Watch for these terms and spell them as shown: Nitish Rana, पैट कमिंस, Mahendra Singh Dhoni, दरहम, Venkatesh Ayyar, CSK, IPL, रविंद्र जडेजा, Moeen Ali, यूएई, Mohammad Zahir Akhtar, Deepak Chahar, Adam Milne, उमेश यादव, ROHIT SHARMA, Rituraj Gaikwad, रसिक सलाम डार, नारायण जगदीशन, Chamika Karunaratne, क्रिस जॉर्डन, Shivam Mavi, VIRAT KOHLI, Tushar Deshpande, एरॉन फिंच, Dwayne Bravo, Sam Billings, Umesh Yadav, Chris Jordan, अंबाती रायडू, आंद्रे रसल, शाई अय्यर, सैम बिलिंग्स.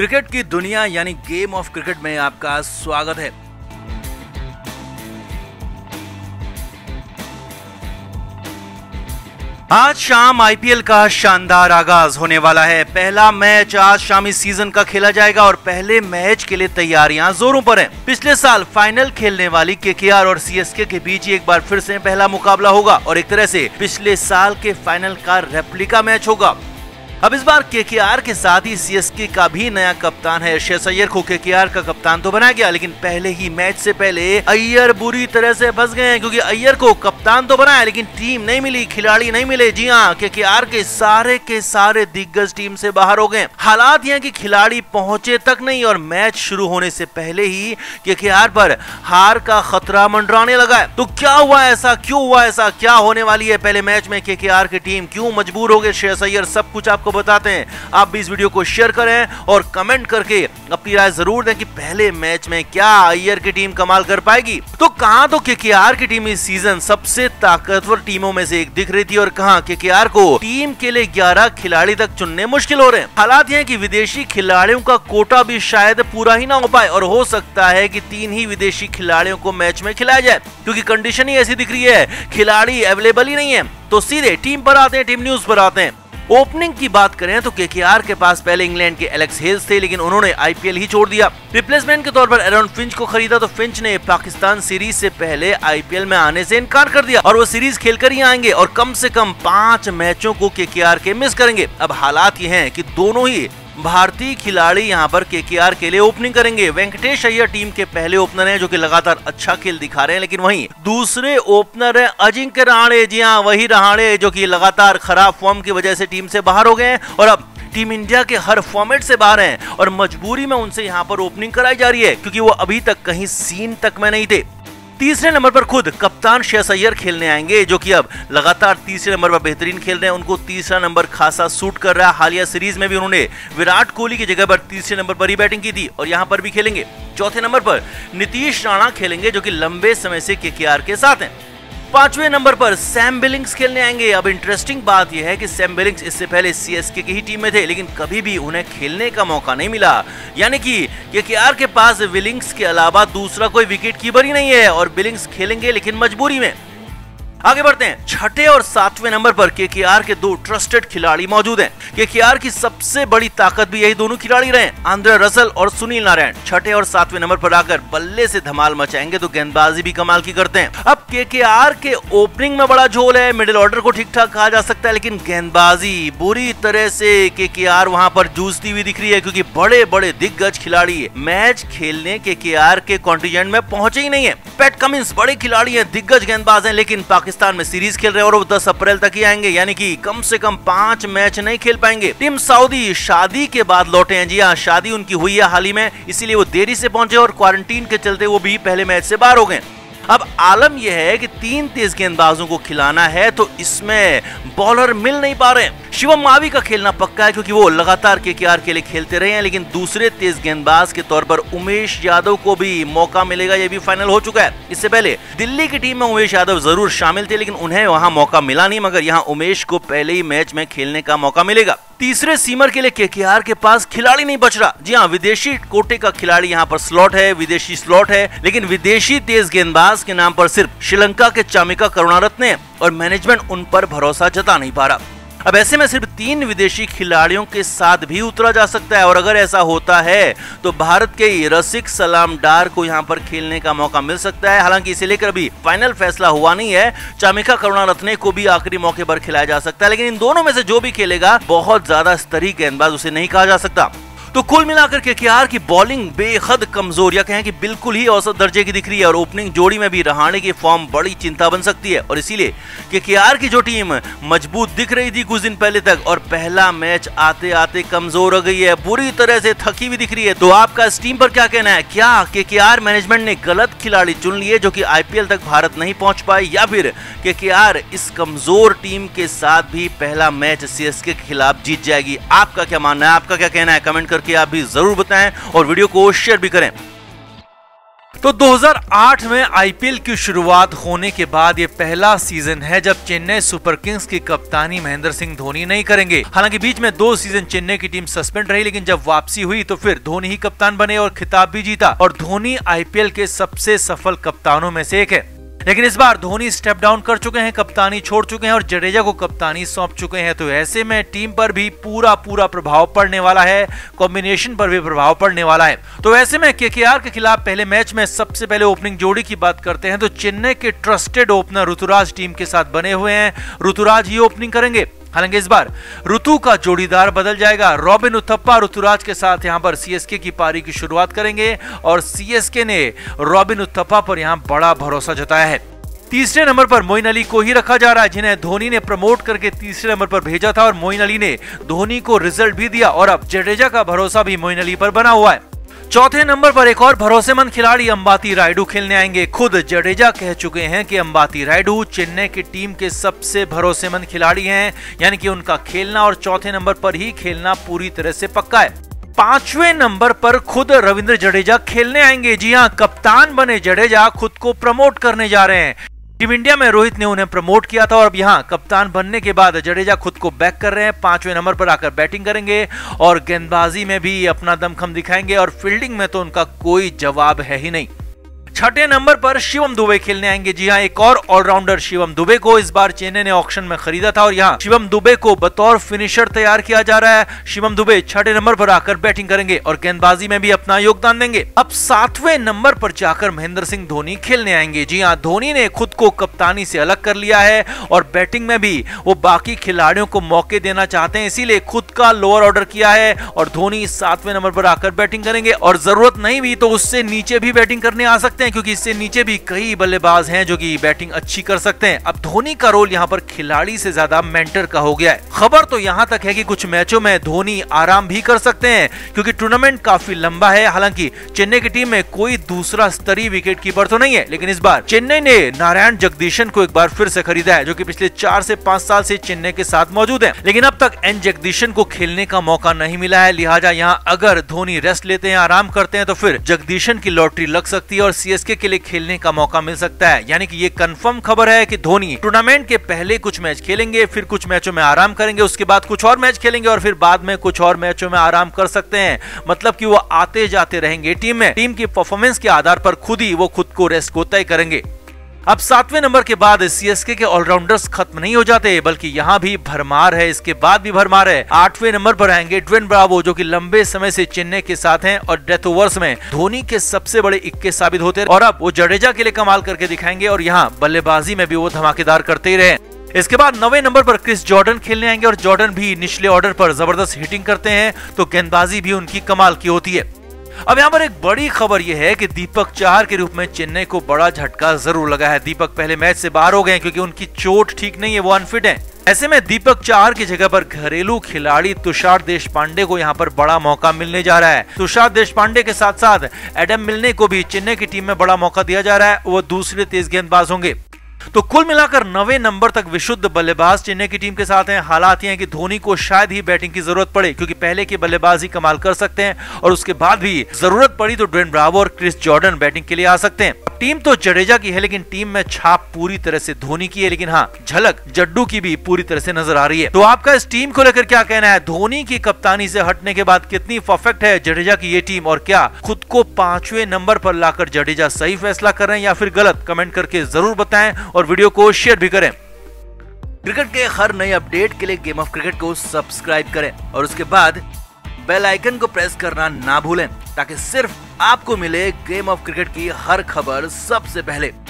Cricket की दुनिया यानी गेम ऑफ क्रिकेट में आपका स्वागत है। आज शाम आईपीएल का शानदार आगाज होने वाला है। पहला मैच आज शाम इस सीजन का खेला जाएगा और पहले मैच के लिए तैयारियां जोरों पर हैं। पिछले साल फाइनल खेलने वाली केकेआर और सीएसके के बीच एक बार फिर से पहला मुकाबला होगा और एक तरह से पिछले साल के फाइनल का रेप्लिका मैच होगा। अब इस बार केकेआर के साथ ही सीएसके का भी नया कप्तान है। शाई अय्यर को केकेआर का कप्तान तो बनाया गया, लेकिन पहले ही मैच से पहले अय्यर बुरी तरह से फंस गए हैं, क्योंकि अय्यर को कप्तान तो बनाया लेकिन टीम नहीं मिली, खिलाड़ी नहीं मिले। जी हां, केकेआर के सारे दिग्गज टीम से बाहर हो गए। हालात यह कि खिलाड़ी पहुंचे तक नहीं और मैच शुरू होने से पहले ही केकेआर पर हार का खतरा मंडराने लगा है। तो क्या हुआ ऐसा, क्यों हुआ ऐसा, क्या होने वाली है पहले मैच में केकेआर की टीम, क्यों मजबूर हो गए शाई अय्यर, सब कुछ आपको बताते हैं। आप भी इस वीडियो को शेयर करें और कमेंट करके अपनी राय जरूर दें कि पहले मैच में क्या अय्यर की टीम कमाल कर पाएगी। तो कहां तो केकेआर की टीम इस सीजन सबसे ताकतवर टीमों में से एक दिख रही थी और कहां केकेआर को टीम के लिए 11 खिलाड़ी तक चुनने मुश्किल हो रहे हैं। हालात यह कि विदेशी खिलाड़ियों का कोटा भी शायद पूरा ही ना हो पाए और हो सकता है कि 3 ही विदेशी खिलाड़ियों को मैच में खिलाया जाए, क्योंकि कंडीशन ही ऐसी दिख रही है, खिलाड़ी अवेलेबल ही नहीं है। तो सीधे टीम पर आते हैं, टीम न्यूज पर आते हैं। ओपनिंग की बात करें तो केकेआर के पास पहले इंग्लैंड के एलेक्स हेल्स थे, लेकिन उन्होंने आईपीएल ही छोड़ दिया। रिप्लेसमेंट के तौर पर एरॉन फिंच को खरीदा तो फिंच ने पाकिस्तान सीरीज से पहले आईपीएल में आने से इनकार कर दिया और वो सीरीज खेलकर ही आएंगे और कम से कम 5 मैचों को केकेआर के मिस करेंगे। अब हालात ये हैं कि दोनों ही भारतीय खिलाड़ी यहां पर केकेआर के लिए ओपनिंग करेंगे। वेंकटेश अय्यर टीम के पहले ओपनर हैं जो कि लगातार अच्छा खेल दिखा रहे हैं, लेकिन वहीं दूसरे ओपनर हैं अजिंक्य रहाणे। जी हां, वही रहाणे जो कि लगातार खराब फॉर्म की वजह से टीम से बाहर हो गए हैं और अब टीम इंडिया के हर फॉर्मेट से बाहर हैं और मजबूरी में उनसे यहाँ पर ओपनिंग कराई जा रही है, क्योंकि वो अभी तक कहीं सीन तक में नहीं थे। तीसरे नंबर पर खुद कप्तान शाई अय्यर खेलने आएंगे, जो कि अब लगातार तीसरे नंबर पर बेहतरीन खेल रहे हैं। उनको तीसरा नंबर खासा सूट कर रहा है। हालिया सीरीज में भी उन्होंने विराट कोहली की जगह पर तीसरे नंबर पर ही बैटिंग की थी और यहां पर भी खेलेंगे। चौथे नंबर पर नीतीश राणा खेलेंगे जो कि लंबे समय से केकेआर के साथ हैं। पांचवें नंबर पर सैम बिलिंग्स खेलने आएंगे। अब इंटरेस्टिंग बात यह है कि सैम बिलिंग्स इससे पहले सीएसके की ही टीम में थे, लेकिन कभी भी उन्हें खेलने का मौका नहीं मिला, यानी कि केकेआर के पास बिलिंग्स के अलावा दूसरा कोई विकेट कीपर ही नहीं है और बिलिंग्स खेलेंगे लेकिन मजबूरी में। आगे बढ़ते हैं। छठे और सातवें नंबर पर केकेआर के 2 ट्रस्टेड खिलाड़ी मौजूद हैं। केकेआर की सबसे बड़ी ताकत भी यही दोनों खिलाड़ी रहे, आंद्रे रसल और सुनील नारायण। छठे और सातवें नंबर पर आकर बल्ले से धमाल मचाएंगे तो गेंदबाजी भी कमाल की करते हैं। अब केकेआर के ओपनिंग में बड़ा झोल है, मिडिल ऑर्डर को ठीक ठाक कहा जा सकता है, लेकिन गेंदबाजी बुरी तरह से केकेआर वहां पर जूझती हुई दिख रही है, क्योंकि बड़े बड़े दिग्गज खिलाड़ी मैच खेलने केकेआर के कॉन्टिजेंट में पहुंचे ही नहीं है। पैट कमिंस बड़े खिलाड़ी है, दिग्गज गेंदबाज है, लेकिन पाकिस्तान में सीरीज खेल रहे हैं और वो 10 अप्रैल तक ही आएंगे, यानी कि कम से कम 5 मैच नहीं खेल पाएंगे। टीम सऊदी शादी के बाद लौटे हैं। जी हां, शादी उनकी हुई है हाल ही में, इसीलिए वो देरी से पहुंचे और क्वारंटीन के चलते वो भी पहले मैच से बाहर हो गए। अब आलम यह है कि 3 तेज गेंदबाजों को खिलाना है तो इसमें बॉलर मिल नहीं पा रहे। शिवम मावी का खेलना पक्का है क्योंकि वो लगातार केकेआर के लिए खेलते रहे हैं, लेकिन दूसरे तेज गेंदबाज के तौर पर उमेश यादव को भी मौका मिलेगा, यह भी फाइनल हो चुका है। इससे पहले दिल्ली की टीम में उमेश यादव जरूर शामिल थे, लेकिन उन्हें वहां मौका मिला नहीं, मगर यहाँ उमेश को पहले ही मैच में खेलने का मौका मिलेगा। तीसरे सीमर के लिए केकेआर के पास खिलाड़ी नहीं बच रहा। जी हां, विदेशी कोटे का खिलाड़ी यहां पर स्लॉट है, विदेशी स्लॉट है, लेकिन विदेशी तेज गेंदबाज के नाम पर सिर्फ श्रीलंका के चामिका करुणारत्ने और मैनेजमेंट उन पर भरोसा जता नहीं पा रहा। अब ऐसे में सिर्फ 3 विदेशी खिलाड़ियों के साथ भी उतरा जा सकता है और अगर ऐसा होता है तो भारत के रसिक सलाम डार को यहां पर खेलने का मौका मिल सकता है। हालांकि इसे लेकर अभी फाइनल फैसला हुआ नहीं है। चामिका करुणारत्ने को भी आखिरी मौके पर खिलाया जा सकता है, लेकिन इन दोनों में से जो भी खेलेगा बहुत ज्यादा स्तरीय गेंदबाज उसे नहीं कहा जा सकता। तो कुल मिलाकर केकेआर की बॉलिंग बेहद कमजोर या कहें कि बिल्कुल ही औसत दर्जे की दिख रही है और ओपनिंग जोड़ी में भी रहाणे की फॉर्म बड़ी चिंता बन सकती है और इसीलिए केकेआर की जो टीम मजबूत दिख रही थी कुछ दिन पहले तक और पहला मैच आते आते कमजोर हो गई है, बुरी तरह से थकी हुई दिख रही है। तो आपका इस टीम पर क्या कहना है? क्या केकेआर मैनेजमेंट ने गलत खिलाड़ी चुन लिए जो कि आईपीएल तक भारत नहीं पहुंच पाए, या फिर केकेआर इस कमजोर टीम के साथ भी पहला मैच सीएसके के खिलाफ जीत जाएगी? आपका क्या मानना है, आपका क्या कहना है, कमेंट करके आप भी जरूर बताएं और वीडियो को शेयर भी करें। तो 2008 में आईपीएल की शुरुआत होने के बाद ये पहला सीजन है जब चेन्नई सुपर किंग्स की कप्तानी महेंद्र सिंह धोनी नहीं करेंगे। हालांकि बीच में 2 सीजन चेन्नई की टीम सस्पेंड रही, लेकिन जब वापसी हुई तो फिर धोनी ही कप्तान बने और खिताब भी जीता। और धोनी आईपीएल के सबसे सफल कप्तानों में से एक है, लेकिन इस बार धोनी स्टेप डाउन कर चुके हैं, कप्तानी छोड़ चुके हैं और जडेजा को कप्तानी सौंप चुके हैं। तो ऐसे में टीम पर भी पूरा प्रभाव पड़ने वाला है, कॉम्बिनेशन पर भी प्रभाव पड़ने वाला है। तो ऐसे में केकेआर के खिलाफ पहले मैच में सबसे पहले ओपनिंग जोड़ी की बात करते हैं तो चेन्नई के ट्रस्टेड ओपनर ऋतुराज टीम के साथ बने हुए हैं। ऋतुराज ही ओपनिंग करेंगे। हालांकि इस बार ऋतु का जोड़ीदार बदल जाएगा। रॉबिन उथप्पा ऋतुराज के साथ यहां पर सीएसके की पारी की शुरुआत करेंगे और सीएसके ने रॉबिन उथप्पा पर यहां बड़ा भरोसा जताया है। तीसरे नंबर पर मोइन अली को ही रखा जा रहा है, जिन्हें धोनी ने प्रमोट करके तीसरे नंबर पर भेजा था और मोइन अली ने धोनी को रिजल्ट भी दिया और अब जडेजा का भरोसा भी मोइन अली पर बना हुआ है। चौथे नंबर पर एक और भरोसेमंद खिलाड़ी अंबाती रायडू खेलने आएंगे। खुद जडेजा कह चुके हैं कि अंबाती रायडू चेन्नई की टीम के सबसे भरोसेमंद खिलाड़ी हैं, यानी कि उनका खेलना और चौथे नंबर पर ही खेलना पूरी तरह से पक्का है। पांचवें नंबर पर खुद रविंद्र जडेजा खेलने आएंगे। जी हां, कप्तान बने जडेजा खुद को प्रमोट करने जा रहे हैं। टीम इंडिया में रोहित ने उन्हें प्रमोट किया था और अब यहाँ कप्तान बनने के बाद जडेजा खुद को बैक कर रहे हैं। 5वें नंबर पर आकर बैटिंग करेंगे और गेंदबाजी में भी अपना दमखम दिखाएंगे और फील्डिंग में तो उनका कोई जवाब है ही नहीं। 6ठे नंबर पर शिवम दुबे खेलने आएंगे। जी हाँ, एक और ऑलराउंडर शिवम दुबे को इस बार चेन्नई ने ऑक्शन में खरीदा था और यहाँ शिवम दुबे को बतौर फिनिशर तैयार किया जा रहा है। शिवम दुबे 6ठे नंबर पर आकर बैटिंग करेंगे और गेंदबाजी में भी अपना योगदान देंगे। अब 7वें नंबर पर जाकर महेंद्र सिंह धोनी खेलने आएंगे। जी हाँ, धोनी ने खुद को कप्तानी से अलग कर लिया है और बैटिंग में भी वो बाकी खिलाड़ियों को मौके देना चाहते हैं, इसीलिए खुद का लोअर ऑर्डर किया है और धोनी 7वें नंबर पर आकर बैटिंग करेंगे। और जरूरत नहीं भी तो उससे नीचे भी बैटिंग करने आ सकते हैं, क्योंकि इससे नीचे भी कई बल्लेबाज हैं जो कि बैटिंग अच्छी कर सकते हैं। अब धोनी का रोल यहां पर खिलाड़ी से ज्यादा मेंटर का हो गया है। खबर तो यहां तक है कि कुछ मैचों में धोनी आराम भी कर सकते हैं, क्योंकि टूर्नामेंट काफी लंबा है। हालांकि चेन्नई की टीम में कोई दूसरा स्तरीय विकेटकीपर तो नहीं है, लेकिन इस बार चेन्नई ने नारायण जगदीशन को एक बार फिर से खरीदा है, जो कि पिछले 4 से 5 साल से चेन्नई के साथ मौजूद है, लेकिन अब तक एन जगदीशन को खेलने का मौका नहीं मिला है। लिहाजा यहाँ अगर धोनी रेस्ट लेते हैं, आराम करते हैं, तो फिर जगदीशन की लॉटरी लग सकती है और सीएसके के लिए खेलने का मौका मिल सकता है। यानी कि ये कंफर्म खबर है कि धोनी टूर्नामेंट के पहले कुछ मैच खेलेंगे, फिर कुछ मैचों में आराम करेंगे, उसके बाद कुछ और मैच खेलेंगे और फिर बाद में कुछ और मैचों में आराम कर सकते हैं। मतलब कि वो आते जाते रहेंगे टीम में, टीम की परफॉर्मेंस के आधार पर खुद ही वो खुद को रेस्ट को तय करेंगे। अब 7वें नंबर के बाद सीएसके के ऑलराउंडर्स खत्म नहीं हो जाते, बल्कि यहाँ भी भरमार है, इसके बाद भी भरमार है। 8वें नंबर पर आएंगे ड्वेन ब्रावो, जो कि लंबे समय से चेन्नई के साथ हैं और डेथ ओवर्स में धोनी के सबसे बड़े इक्के साबित होते हैं और अब वो जडेजा के लिए कमाल करके दिखाएंगे और यहाँ बल्लेबाजी में भी वो धमाकेदार करते ही रहे। इसके बाद 9वें नंबर पर क्रिस जॉर्डन खेलने आएंगे और जॉर्डन भी निचले ऑर्डर पर जबरदस्त हिटिंग करते हैं, तो गेंदबाजी भी उनकी कमाल की होती है। अब यहाँ पर एक बड़ी खबर यह है कि दीपक चाहर के रूप में चेन्नई को बड़ा झटका जरूर लगा है। दीपक पहले मैच से बाहर हो गए क्योंकि उनकी चोट ठीक नहीं है, वो अनफिट हैं। ऐसे में दीपक चाहर की जगह पर घरेलू खिलाड़ी तुषार देशपांडे को यहाँ पर बड़ा मौका मिलने जा रहा है। तुषार देशपांडे के साथ साथ एडम मिलने को भी चेन्नई की टीम में बड़ा मौका दिया जा रहा है, वो दूसरे तेज गेंदबाज होंगे। तो कुल मिलाकर 9वें नंबर तक विशुद्ध बल्लेबाज चेन्नई की टीम के साथ हैं। हालात ये हैं कि धोनी को शायद ही बैटिंग की जरूरत पड़े, क्योंकि पहले के बल्लेबाज ही कमाल कर सकते हैं और उसके बाद भी जरूरत पड़ी तो ड्वेन ब्रावो और क्रिस जॉर्डन बैटिंग के लिए आ सकते हैं। टीम तो जडेजा की है, लेकिन टीम में छाप पूरी तरह से धोनी की है, लेकिन हाँ, झलक जड्डू की भी पूरी तरह से नजर आ रही है। तो आपका इस टीम को लेकर क्या कहना है? धोनी की कप्तानी से हटने के बाद कितनी परफेक्ट है जडेजा की ये टीम और क्या खुद को 5वें नंबर पर लाकर जडेजा सही फैसला कर रहे हैं या फिर गलत? कमेंट करके जरूर बताएं और वीडियो को शेयर भी करें। क्रिकेट के हर नए अपडेट के लिए गेम ऑफ क्रिकेट को सब्सक्राइब करें और उसके बाद बेल आइकन को प्रेस करना ना भूलें, ताकि सिर्फ आपको मिले गेम ऑफ क्रिकेट की हर खबर सबसे पहले।